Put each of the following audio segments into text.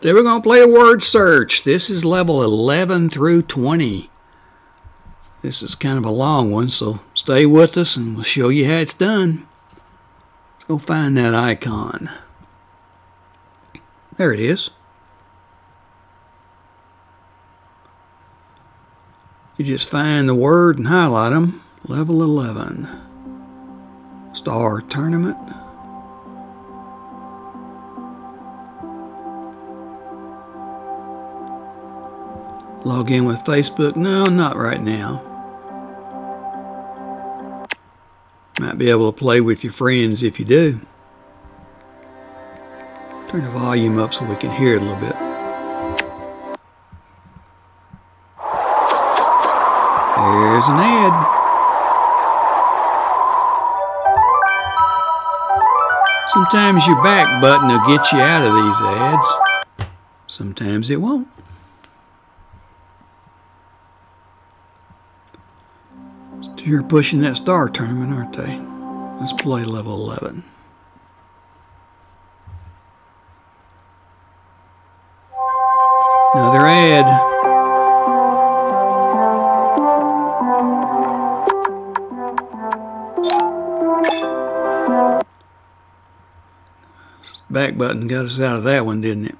Then we're going to play a word search. This is level 11 through 20. This is kind of a long one, so stay with us and we'll show you how it's done. Let's go find that icon. There it is. You just find the word and highlight them. Level 11. Star Tournament. Log in with Facebook? No, not right now. Might be able to play with your friends if you do. Turn the volume up so we can hear it a little bit. There's an ad. Sometimes your back button will get you out of these ads. Sometimes it won't. You're pushing that star tournament, aren't they? Let's play level 11. Another ad. Back button got us out of that one, didn't it?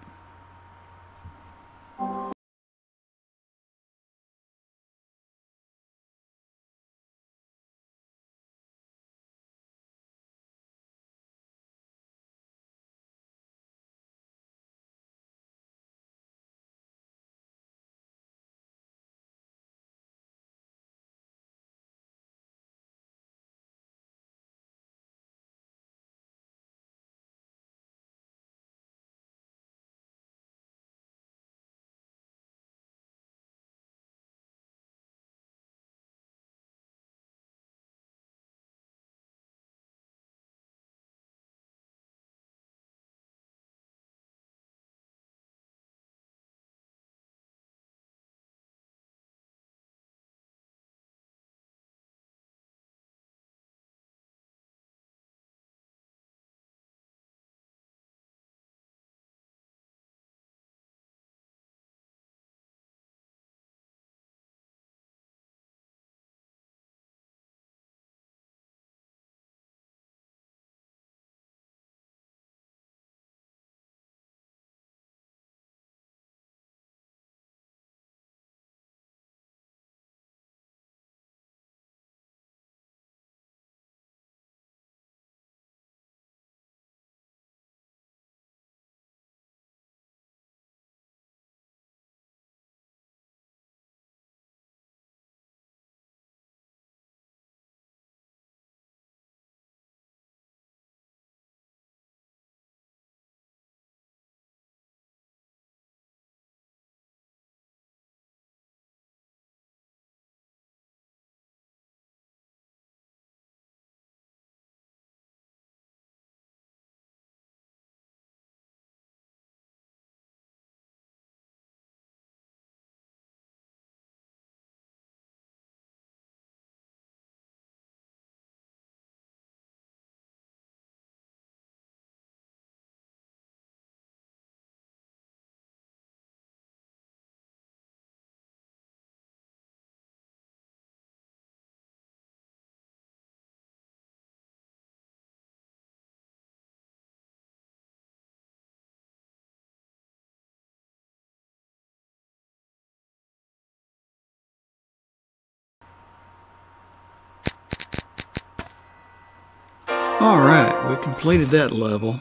Alright, we completed that level.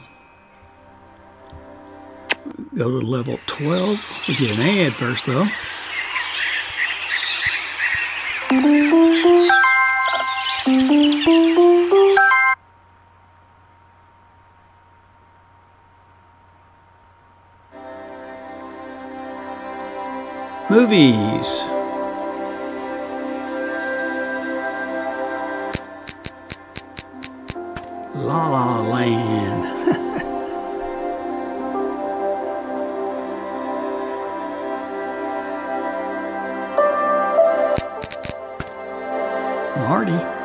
Go to level 12. We get an ad first, though. Movies. La La Land. Marty.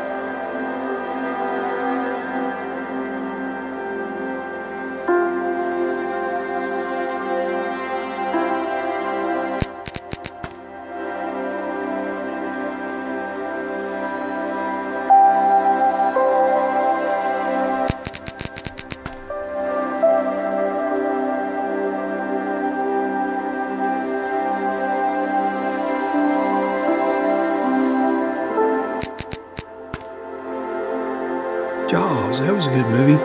Jaws, that was a good movie.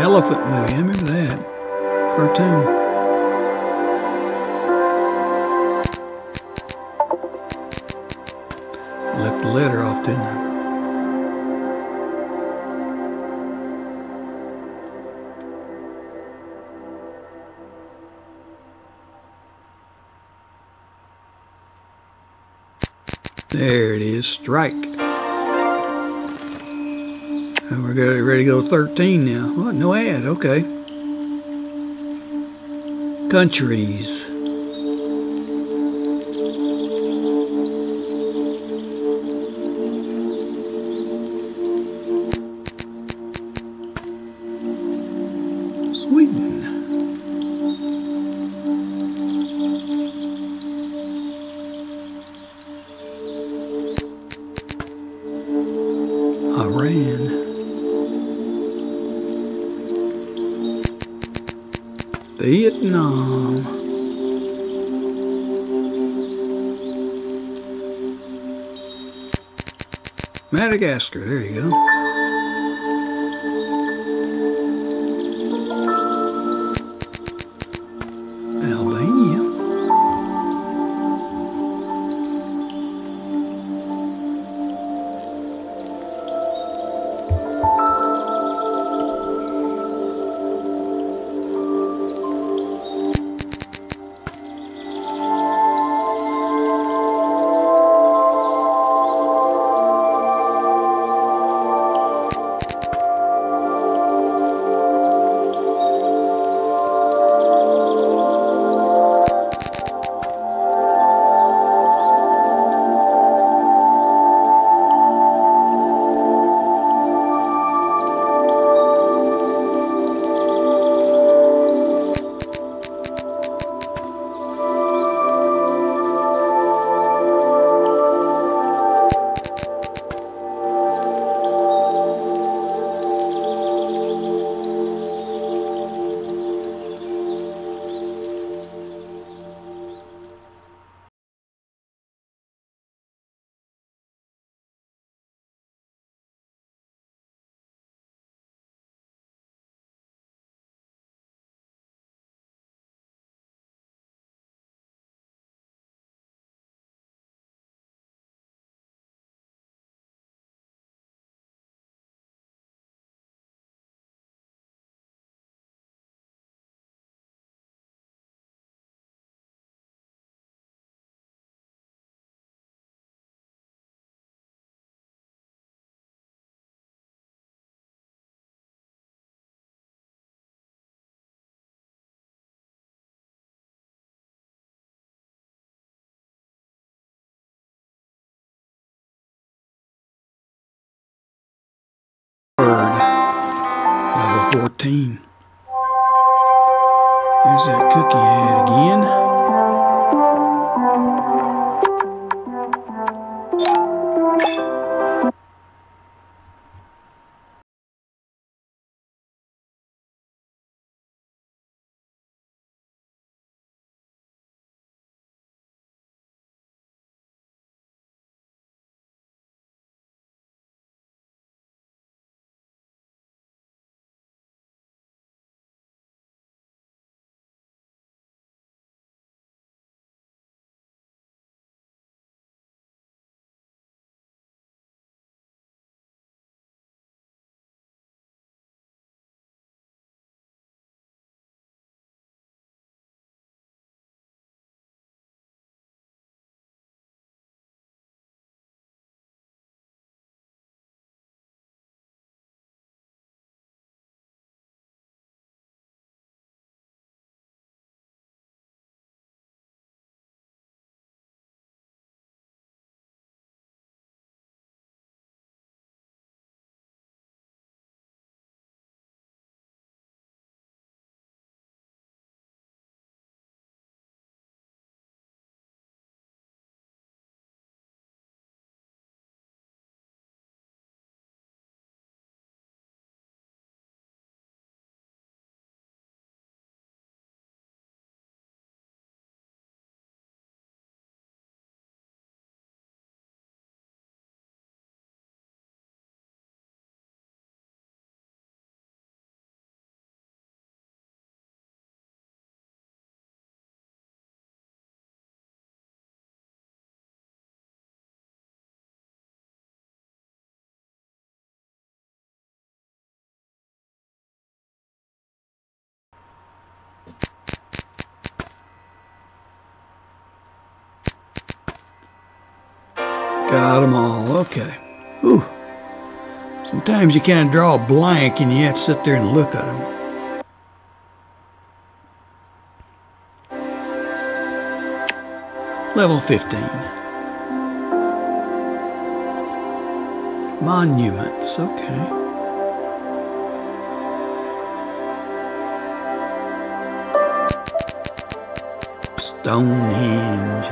Elephant movie, I remember that cartoon. Left the letter off, didn't I? There it is, Strike. And we're ready to go 13 now. What? No ad. Okay. Countries. Sweden. Iran. Vietnam. Madagascar, there you go. Albania. Level 14. There's that cookie ad again. Got them all. Okay. Ooh. Sometimes you kind of draw a blank and you have to sit there and look at them. Level 15. Monuments, okay. Stonehenge.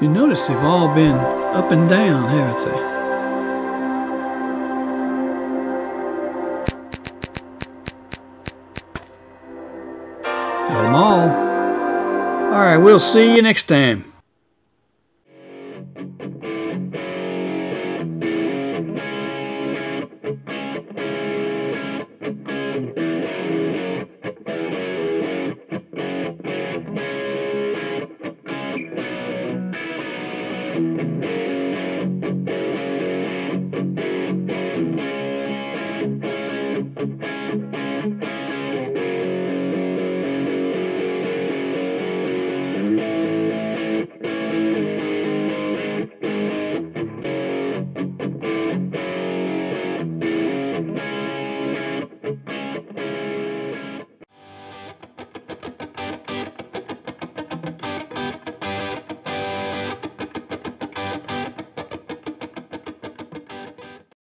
You notice they've all been up and down, haven't they? Got them all. All right, we'll see you next time.